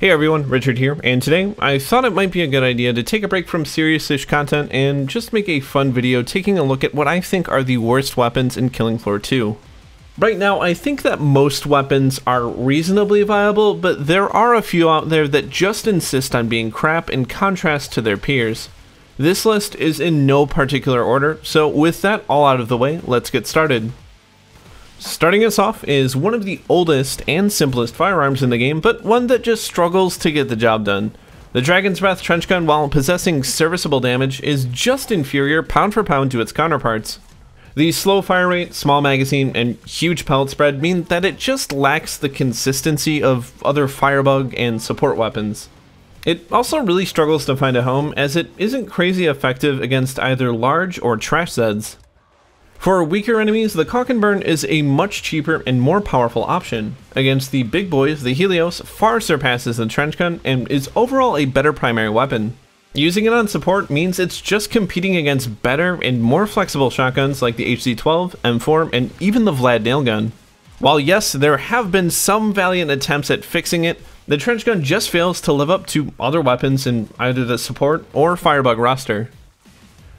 Hey everyone, Richard here, and today I thought it might be a good idea to take a break from serious-ish content and just make a fun video taking a look at what I think are the worst weapons in Killing Floor 2. Right now, I think that most weapons are reasonably viable, but there are a few out there that just insist on being crap in contrast to their peers. This list is in no particular order, so with that all out of the way, let's get started. Starting us off is one of the oldest and simplest firearms in the game, but one that just struggles to get the job done. The Dragon's Breath trench gun, while possessing serviceable damage, is just inferior pound for pound to its counterparts. The slow fire rate, small magazine, and huge pellet spread mean that it just lacks the consistency of other firebug and support weapons. It also really struggles to find a home, as it isn't crazy effective against either large or trash zeds. For weaker enemies, the Caulk and Burn is a much cheaper and more powerful option. Against the big boys, the Helios far surpasses the trench gun and is overall a better primary weapon. Using it on support means it's just competing against better and more flexible shotguns like the HZ-12, M4, and even the Vlad Nail Gun. While yes, there have been some valiant attempts at fixing it, the trench gun just fails to live up to other weapons in either the support or firebug roster.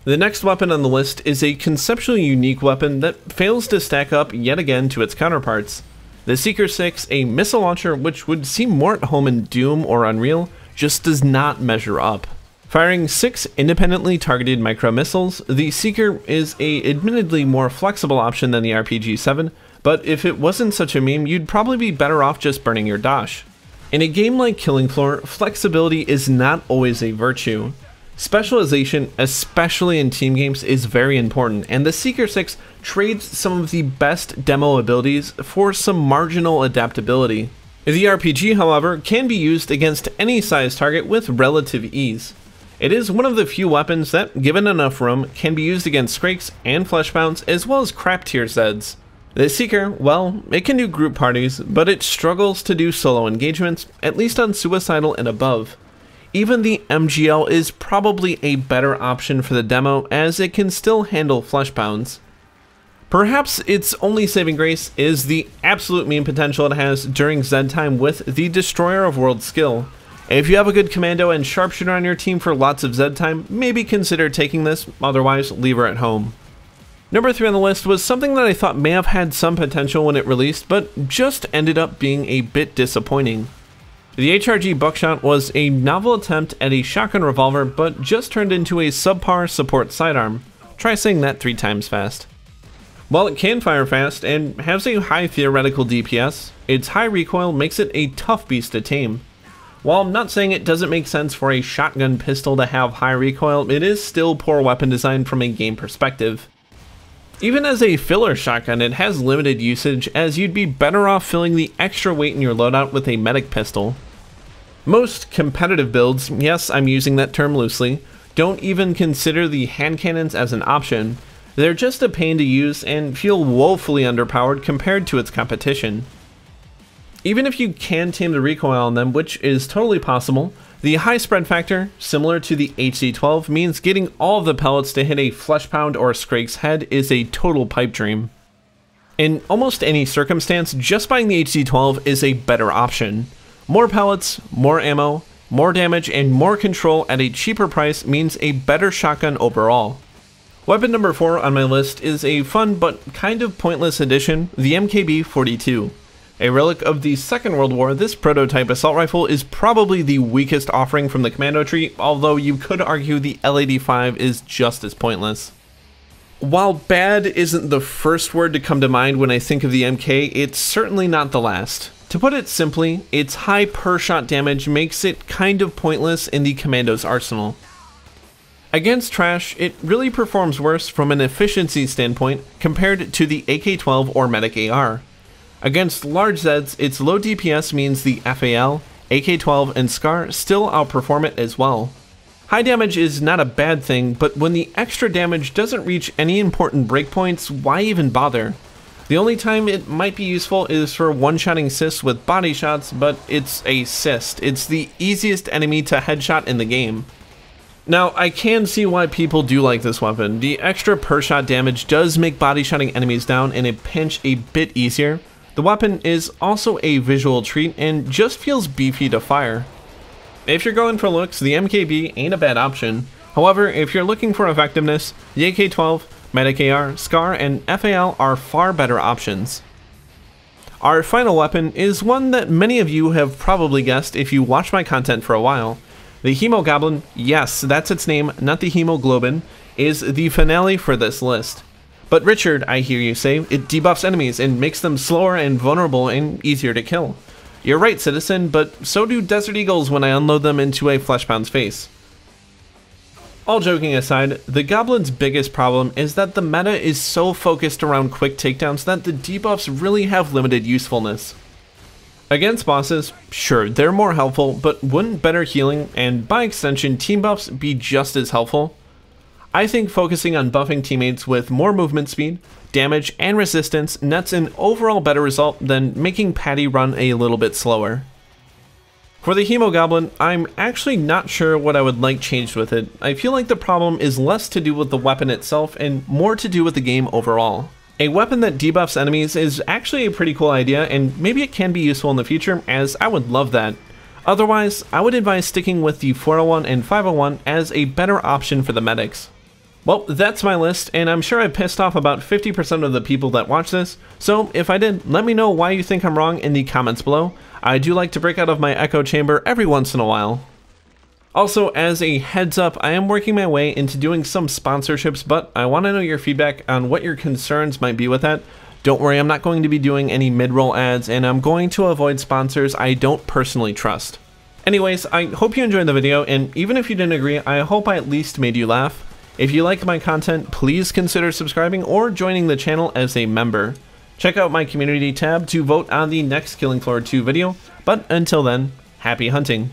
The next weapon on the list is a conceptually unique weapon that fails to stack up yet again to its counterparts. The Seeker 6, a missile launcher which would seem more at home in Doom or Unreal, just does not measure up. Firing 6 independently targeted micro-missiles, the Seeker is an admittedly more flexible option than the RPG-7, but if it wasn't such a meme, you'd probably be better off just burning your dosh. In a game like Killing Floor, flexibility is not always a virtue. Specialization, especially in team games, is very important, and the Seeker 6 trades some of the best demo abilities for some marginal adaptability. The RPG, however, can be used against any size target with relative ease. It is one of the few weapons that, given enough room, can be used against Scrakes and Fleshbounds, as well as crap tier Zeds. The Seeker, well, it can do group parties, but it struggles to do solo engagements, at least on Suicidal and above. Even the MGL is probably a better option for the demo, as it can still handle Fleshbounds. Perhaps its only saving grace is the absolute meme potential it has during Zed time with the Destroyer of World skill. If you have a good commando and sharpshooter on your team for lots of Zed time, maybe consider taking this, otherwise leave her at home. Number 3 on the list was something that I thought may have had some potential when it released, but just ended up being a bit disappointing. The HRG Buckshot was a novel attempt at a shotgun revolver, but just turned into a subpar support sidearm. Try saying that 3 times fast. While it can fire fast and has a high theoretical DPS, its high recoil makes it a tough beast to tame. While I'm not saying it doesn't make sense for a shotgun pistol to have high recoil, it is still poor weapon design from a game perspective. Even as a filler shotgun, it has limited usage, as you'd be better off filling the extra weight in your loadout with a medic pistol. Most competitive builds, yes, I'm using that term loosely, don't even consider the hand cannons as an option. They're just a pain to use and feel woefully underpowered compared to its competition. Even if you can tame the recoil on them, which is totally possible, the high spread factor, similar to the HC12, means getting all of the pellets to hit a Fleshbound or Scrakes head is a total pipe dream. In almost any circumstance, just buying the HC12 is a better option. More pellets, more ammo, more damage, and more control at a cheaper price means a better shotgun overall. Weapon number 4 on my list is a fun but kind of pointless addition, the MKB42. A relic of the Second World War, this prototype assault rifle is probably the weakest offering from the commando tree, although you could argue the L85 is just as pointless. While bad isn't the first word to come to mind when I think of the MK, it's certainly not the last. To put it simply, its high per shot damage makes it kind of pointless in the commando's arsenal. Against trash, it really performs worse from an efficiency standpoint compared to the AK-12 or Medic AR. Against large Zeds, its low DPS means the FAL, AK-12, and SCAR still outperform it as well. High damage is not a bad thing, but when the extra damage doesn't reach any important breakpoints, why even bother? The only time it might be useful is for one-shotting cysts with body shots, but it's a cyst. It's the easiest enemy to headshot in the game. Now, I can see why people do like this weapon. The extra per shot damage does make body shotting enemies down in a pinch a bit easier, The weapon is also a visual treat and just feels beefy to fire. If you're going for looks, the MKB ain't a bad option. However, if you're looking for effectiveness, the AK-12, Medic AR, SCAR, and FAL are far better options. Our final weapon is one that many of you have probably guessed if you watch my content for a while. The Hemogoblin, yes, that's its name, not the Hemoglobin, is the finale for this list. But Richard, I hear you say, it debuffs enemies and makes them slower and vulnerable and easier to kill. You're right, citizen, but so do Desert Eagles when I unload them into a Fleshbound's face. All joking aside, the Goblin's biggest problem is that the meta is so focused around quick takedowns that the debuffs really have limited usefulness. Against bosses, sure, they're more helpful, but wouldn't better healing, and by extension team buffs, be just as helpful? I think focusing on buffing teammates with more movement speed, damage, and resistance nets an overall better result than making Patty run a little bit slower. For the Hemogoblin, I'm actually not sure what I would like changed with it. I feel like the problem is less to do with the weapon itself and more to do with the game overall. A weapon that debuffs enemies is actually a pretty cool idea, and maybe it can be useful in the future, as I would love that. Otherwise, I would advise sticking with the 401 and 501 as a better option for the medics. Well, that's my list, and I'm sure I pissed off about 50% of the people that watch this, so if I did, let me know why you think I'm wrong in the comments below. I do like to break out of my echo chamber every once in a while. Also, as a heads up, I am working my way into doing some sponsorships, but I want to know your feedback on what your concerns might be with that. Don't worry, I'm not going to be doing any mid-roll ads, and I'm going to avoid sponsors I don't personally trust. Anyways, I hope you enjoyed the video, and even if you didn't agree, I hope I at least made you laugh. If you like my content, please consider subscribing or joining the channel as a member. Check out my community tab to vote on the next Killing Floor 2 video, but until then, happy hunting!